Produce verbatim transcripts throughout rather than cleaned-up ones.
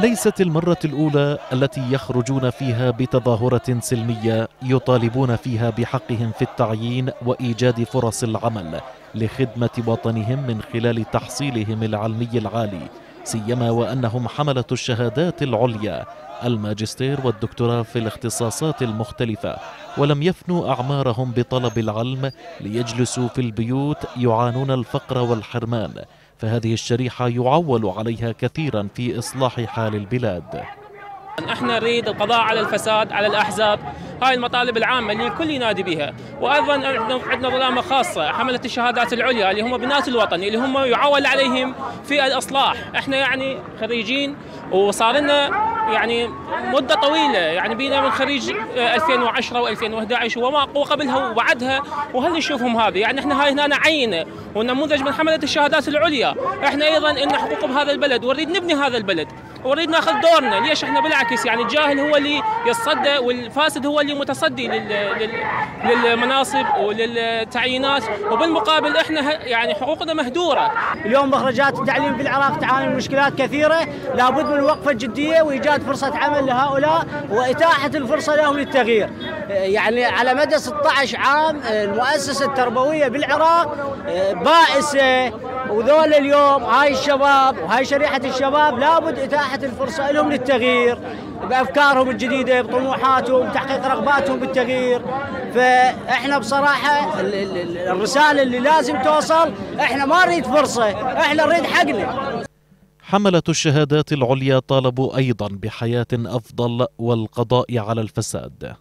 ليست المرة الأولى التي يخرجون فيها بتظاهرة سلمية يطالبون فيها بحقهم في التعيين وإيجاد فرص العمل لخدمة وطنهم من خلال تحصيلهم العلمي العالي، سيما وأنهم حملة الشهادات العليا الماجستير والدكتوراه في الاختصاصات المختلفة، ولم يفنوا أعمارهم بطلب العلم ليجلسوا في البيوت يعانون الفقر والحرمان، فهذه الشريحة يعول عليها كثيرا في إصلاح حال البلاد. احنا نريد القضاء على الفساد، على الأحزاب، هاي المطالب العامة اللي الكل ينادي بها، وأيضا عندنا ظلامة خاصة حملة الشهادات العليا اللي هم بنات الوطن اللي هم يعول عليهم في الإصلاح. احنا يعني خريجين وصار لنا يعني مدة طويلة، يعني بينا من خريج ألفين وعشرة وألفين وإحدى عشر وما وقبلها وبعدها، وهل نشوفهم هذا؟ يعني احنا هاي هنا عينة والنموذج من حملة الشهادات العليا، احنا أيضا إلنا حقوق بهذا البلد ونريد نبني هذا البلد ونريد ناخذ دورنا. ليش احنا بالعكس يعني الجاهل هو اللي يتصدى والفاسد هو اللي متصدي للمناصب وللتعيينات، وبالمقابل احنا يعني حقوقنا مهدوره. اليوم مخرجات التعليم في العراق تعاني من مشكلات كثيره، لابد من وقفه جديه وايجاد فرصه عمل لهؤلاء واتاحه الفرصه لهم للتغيير. يعني على مدى ستة عشر عام المؤسسه التربويه بالعراق بائسه، وذول اليوم هاي الشباب وهاي شريحه الشباب لابد اتاحه الفرصه لهم للتغيير بافكارهم الجديده، بطموحاتهم، بتحقيق رغباتهم بالتغيير. فاحنا بصراحه الرساله اللي لازم توصل، احنا ما نريد فرصه، احنا نريد حقنا. حملة الشهادات العليا طالبوا ايضا بحياه افضل والقضاء على الفساد.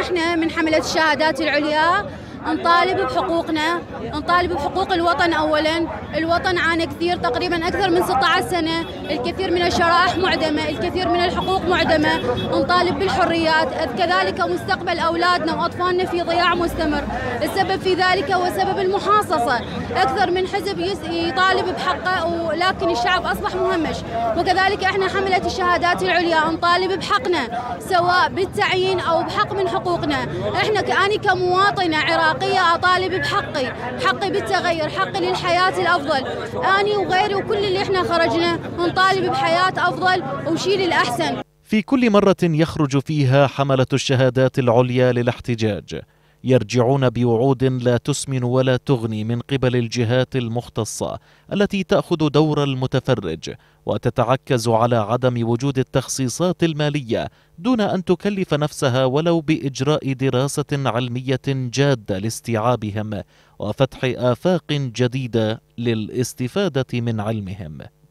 احنا من حملة الشهادات العليا نطالب بحقوقنا، نطالب بحقوق الوطن اولا، الوطن عانى كثير، تقريبا اكثر من ستة عشر سنه، الكثير من الشرائح معدمه، الكثير من الحقوق معدمه، نطالب بالحريات، كذلك مستقبل اولادنا واطفالنا في ضياع مستمر، السبب في ذلك هو سبب المحاصصه، اكثر من حزب يطالب بحقه ولكن الشعب اصبح مهمش، وكذلك احنا حمله الشهادات العليا نطالب بحقنا سواء بالتعيين او بحق من حقوقنا، احنا كأني كمواطنه عراقيه أطالب بحقي، حقي بالتغير، حقي للحياة الأفضل. أنا وغيري وكل اللي إحنا خرجنا نطالب بحياة أفضل وشيل الأحسن. في كل مرة يخرج فيها حملة الشهادات العليا للاحتجاج يرجعون بوعود لا تسمن ولا تغني من قبل الجهات المختصة التي تأخذ دور المتفرج وتتعكز على عدم وجود التخصيصات المالية دون أن تكلف نفسها ولو بإجراء دراسة علمية جادة لاستيعابهم وفتح آفاق جديدة للاستفادة من علمهم.